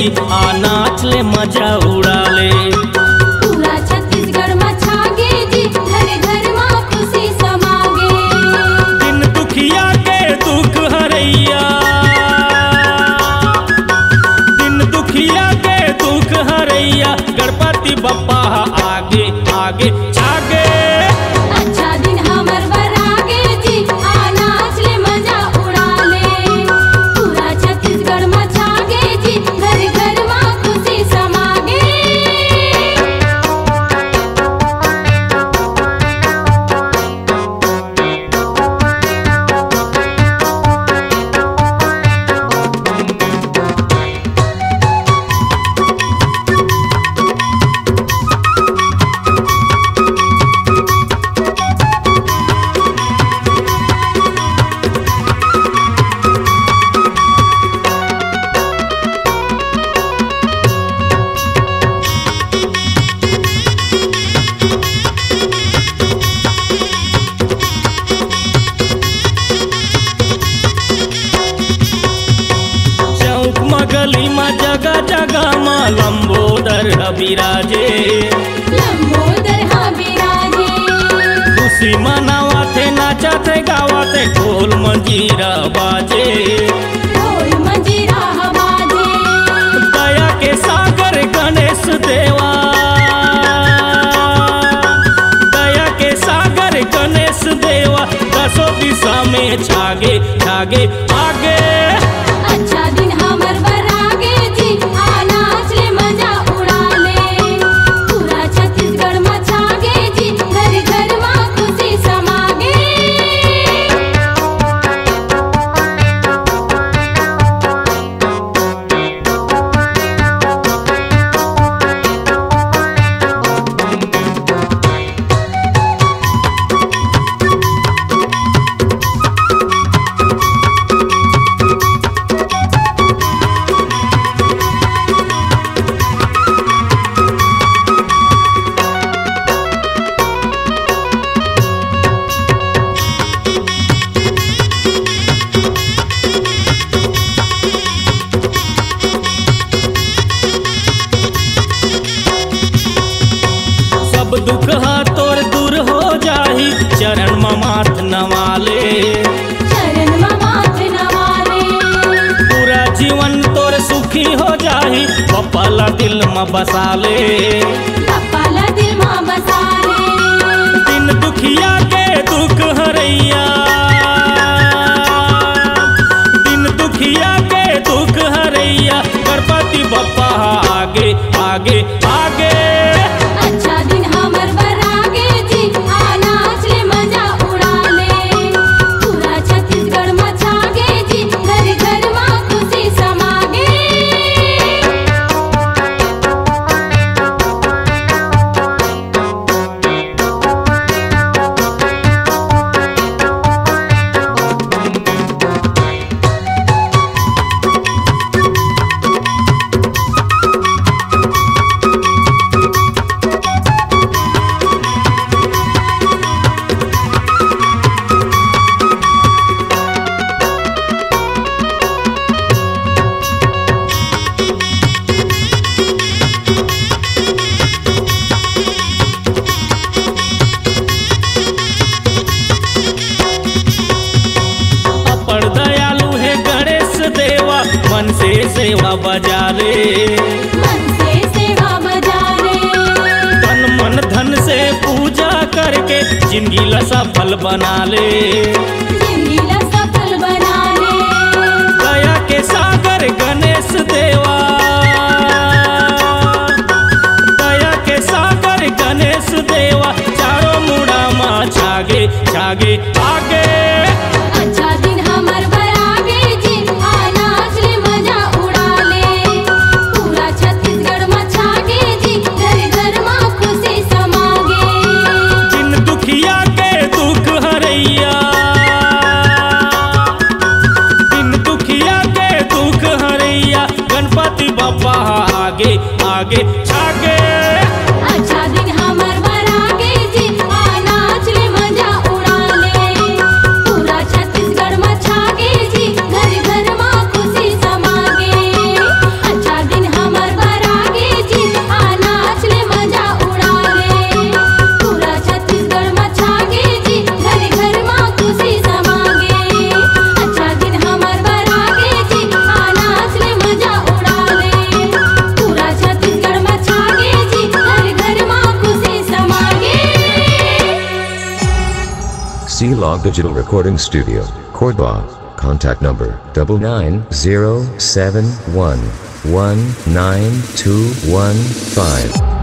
होली आ नाच ले मजा उड़ा ले। पूरा छत्तीसगढ़ में छागे जी, घर घर मां खुशी समागे। दिन दुखिया के दुख हरैया, दिन दुखिया के दुख हरैया, गणपति बप्पा आगे आगे छागे। गली में जगह जगह माँ लंबोदर बिराजे, लंबोदर बिराजे। खुशी मनावाते नाचते गावाते ढोल मंजीरा बाजे, ढोल मंजीरा बाजे। दया के सागर गणेश देवा, दया के सागर गणेश देवा, दसों दिशा में छागे छागे आगे। दुख हा तोर दूर हो जाही, चरण में माथ नवाले, चरण में माथ नवाले। पूरा जीवन तोर सुखी हो जाही, बप्पा ला दिल में बसाले, बप्पा ला दिल में बसाले। दिन दुखिया के दुख हरैया, दिन दुखिया के दुख हरैया, गणपति बप्पा आगे आगे आगे। सेवा बजा ले, मन से सेवा बजा ले। तन मन धन से पूजा करके जिंदगी ला सफल बना ले, जिंदगी ला सफल बना ले। दया के सागर गणेश देवा, दया के सागर गणेश देवा, चारों मुड़ा माँ छागे छागे आगे। आगे आगे छागे। अच्छा दिन हमर बरागे जी, आ नाच ले मजा उड़ा ले। पूरा छत्तीसगढ़ में छागे जी, घर घर मां खुशी समागे। अच्छा दिन। Shila Digital Recording Studio, Korba. Contact number 99071192115.